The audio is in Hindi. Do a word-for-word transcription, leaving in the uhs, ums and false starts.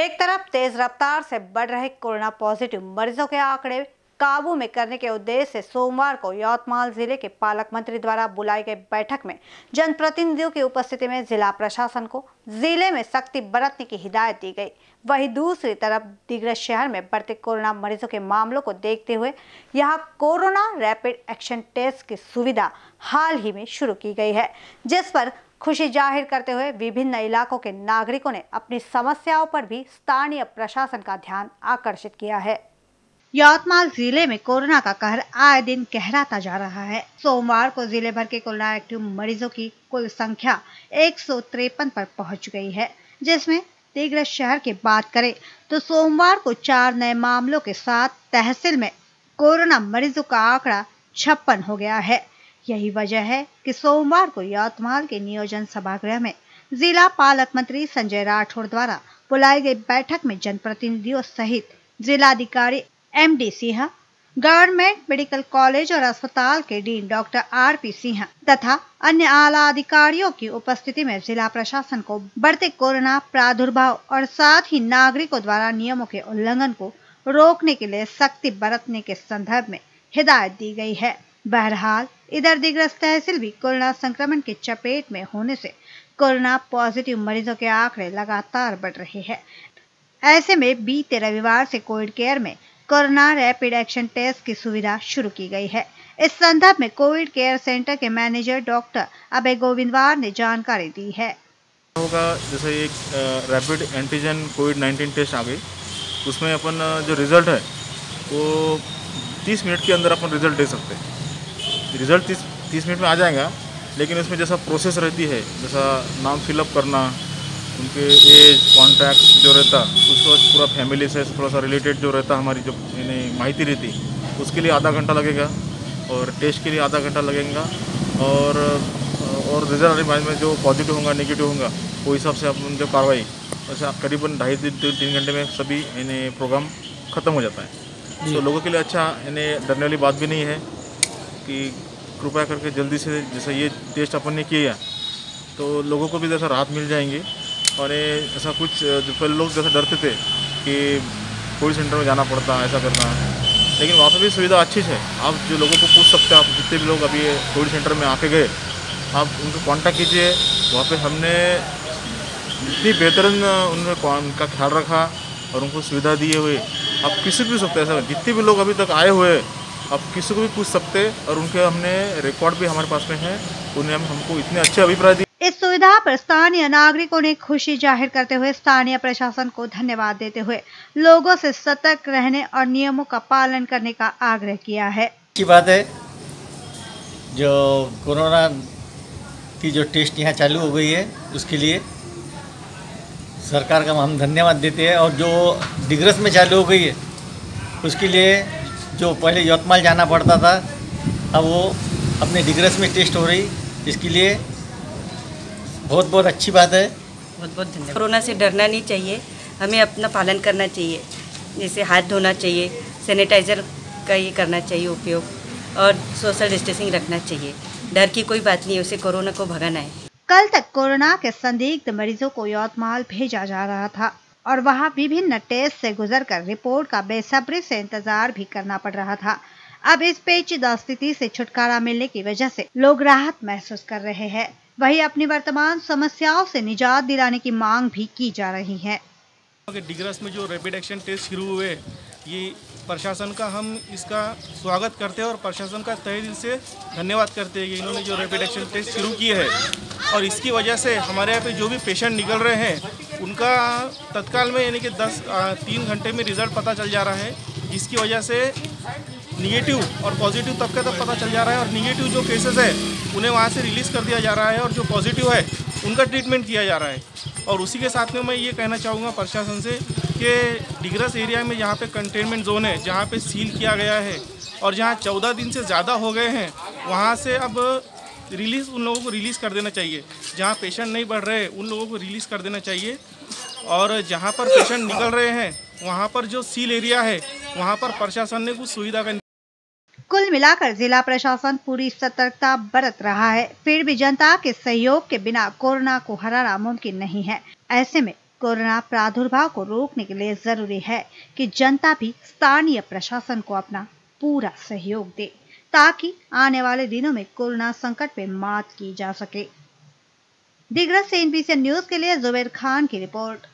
एक तरफ तेज रफ्तार से बढ़ रहे कोरोना पॉजिटिव मरीजों के आंकड़े काबू में करने के उद्देश्य से सोमवार को यवतमाल जिले के पालक मंत्री द्वारा बुलाई गई बैठक में जनप्रतिनिधियों की उपस्थिति में जिला प्रशासन को जिले में सख्ती बरतने की हिदायत दी गई। वहीं दूसरी तरफ दिग्रस शहर में बढ़ते कोरोना मरीजों के मामलों को देखते हुए यहां कोरोना रैपिड एक्शन टेस्ट की सुविधा हाल ही में शुरू की गई है, जिस पर खुशी जाहिर करते हुए विभिन्न इलाकों के नागरिकों ने अपनी समस्याओं पर भी स्थानीय प्रशासन का ध्यान आकर्षित किया है। यवतमाल जिले में कोरोना का कहर आए दिन गहराता जा रहा है। सोमवार को जिले भर के कोरोना एक्टिव मरीजों की कुल संख्या एक सौ तिरपन पर पहुंच गई है, जिसमें दिग्रस शहर की बात करें तो सोमवार को चार नए मामलों के साथ तहसील में कोरोना मरीजों का आंकड़ा छप्पन हो गया है। यही वजह है कि सोमवार को यवतमाल के नियोजन सभागृह में जिला पालक मंत्री संजय राठौड़ द्वारा बुलाई गई बैठक में जनप्रतिनिधियों सहित जिलाधिकारी M D Singh, government medical college और अस्पताल के dean doctor R P Singh तथा अन्य आला अधिकारियों की उपस्थिति में जिला प्रशासन को बढ़ते कोरोना प्रादुर्भाव और साथ ही नागरिकों द्वारा नियमों के उल्लंघन को रोकने के लिए सख्ती बरतने के संदर्भ में हिदायत दी गई है। बहरहाल इधर दिग्रस तहसील भी कोरोना संक्रमण की चपेट में होने से कोरोना पॉजिटिव मरीजों के आंकड़े लगातार बढ़ रहे हैं। ऐसे में बीते रविवार से कोविड केयर में कोरोना रैपिड एक्शन टेस्ट की सुविधा शुरू की गई है। इस संदर्भ में कोविड केयर सेंटर के मैनेजर डॉक्टर अभय गोविंदवार ने जानकारी दी है। होगा जैसे एक rapid antigen COVID nineteen test आ गई, उसमें अपन जो रिजल्ट है वो तीस मिनट के अंदर अपन रिजल्ट दे सकते हैं। रिजल्ट तीस मिनट में आ जाएगा, लेकिन उसमें जैसा प्रोसेस रहती है, जैसा नाम फिलअप करना, उनके एज, कॉन्टैक्ट जो रहता, उसको पूरा फैमिली से थोड़ा सा रिलेटेड जो रहता, हमारी जो यानी माहिती रहती, उसके लिए आधा घंटा लगेगा और टेस्ट के लिए आधा घंटा लगेगा। और और रिजल्ट आने में जो पॉजिटिव होगा, नेगेटिव होगा, वो हिसाब से अपन जो कार्रवाई, वैसे आप करीबन ढाई से तीन घंटे में सभी यानी प्रोग्राम ख़त्म हो जाता है। तो लोगों के लिए अच्छा यानी डरने वाली बात भी नहीं है कि कृपया करके जल्दी से जैसे ये टेस्ट अपन ने किया तो लोगों को भी जैसा राहत मिल जाएंगे। और ये ऐसा कुछ जो पहले लोग जैसे डरते थे कि कोविड सेंटर में जाना पड़ता है, ऐसा करना, लेकिन वहाँ पर भी सुविधा अच्छी है। आप जो लोगों को पूछ सकते हैं, आप जितने भी लोग अभी कोविड सेंटर में आके गए, आप उनको कांटेक्ट कीजिए। वहाँ पे हमने इतनी बेहतरीन उनमें उनका ख्याल रखा और उनको सुविधा दिए हुए। आप किसी भी सकते ऐसा जितने भी लोग अभी तक आए हुए, आप किसी को भी पूछ सकते और उनके हमने रिकॉर्ड भी हमारे पास में है, उन्हें हम हमको इतने अच्छे अभिप्राय दिए। इस सुविधा पर स्थानीय नागरिकों ने खुशी जाहिर करते हुए स्थानीय प्रशासन को धन्यवाद देते हुए लोगों से सतर्क रहने और नियमों का पालन करने का आग्रह किया है। अच्छी बात है जो कोरोना की जो टेस्ट यहाँ चालू हो गई है, उसके लिए सरकार का हम धन्यवाद देते हैं। और जो दिग्रस में चालू हो गई है, उसके लिए जो पहले यवतमाल जाना पड़ता था, अब वो अपने दिग्रस में टेस्ट हो रही, इसके लिए बहुत बहुत अच्छी बात है। बहुत बहुत धन्यवाद। कोरोना से डरना नहीं चाहिए, हमें अपना पालन करना चाहिए, जैसे हाथ धोना चाहिए, सैनिटाइज़र का ये करना चाहिए उपयोग, और सोशल डिस्टेंसिंग रखना चाहिए। डर की कोई बात नहीं है, उसे कोरोना को भगाना है। कल तक कोरोना के संदिग्ध मरीजों को यवतमाल भेजा जा रहा था और वहाँ विभिन्न टेस्ट से गुजरकर रिपोर्ट का बेसब्री से इंतजार भी करना पड़ रहा था। अब इस पेचीदा स्थिति से छुटकारा मिलने की वजह से लोग राहत महसूस कर रहे हैं, वहीं अपनी वर्तमान समस्याओं से निजात दिलाने की मांग भी की जा रही है। दिग्रस में जो रैपिड एक्शन टेस्ट शुरू हुए, ये प्रशासन का हम इसका स्वागत करते हैं और प्रशासन का तहे दिल से धन्यवाद करते हैं कि इन्होंने जो रैपिड एक्शन टेस्ट शुरू किए हैं और इसकी वजह से हमारे यहाँ पे जो भी पेशेंट निकल रहे हैं, उनका तत्काल में यानी कि दस तीन घंटे में रिजल्ट पता चल जा रहा है, जिसकी वजह से निगेटिव और पॉजिटिव तब का तब पता चल जा रहा है। और निगेटिव जो केसेस है उन्हें वहाँ से रिलीज़ कर दिया जा रहा है और जो पॉजिटिव है उनका ट्रीटमेंट किया जा रहा है। और उसी के साथ में मैं ये कहना चाहूँगा प्रशासन से कि दिग्रस एरिया में जहाँ पे कंटेनमेंट जोन है, जहाँ पे सील किया गया है और जहाँ चौदह दिन से ज़्यादा हो गए हैं, वहाँ से अब रिलीज़ उन लोगों को रिलीज़ कर देना चाहिए। जहाँ पेशेंट नहीं बढ़ रहे उन लोगों को रिलीज़ कर देना चाहिए, और जहाँ पर पेशेंट निकल रहे हैं वहाँ पर जो सील एरिया है वहाँ पर प्रशासन ने कुछ सुविधा का। कुल मिलाकर जिला प्रशासन पूरी सतर्कता बरत रहा है, फिर भी जनता के सहयोग के बिना कोरोना को हराना मुमकिन नहीं है। ऐसे में कोरोना प्रादुर्भाव को रोकने के लिए जरूरी है कि जनता भी स्थानीय प्रशासन को अपना पूरा सहयोग दे ताकि आने वाले दिनों में कोरोना संकट पे मात की जा सके। दिग्रस से एन बी सी न्यूज के लिए ज़ुबैर खान की रिपोर्ट।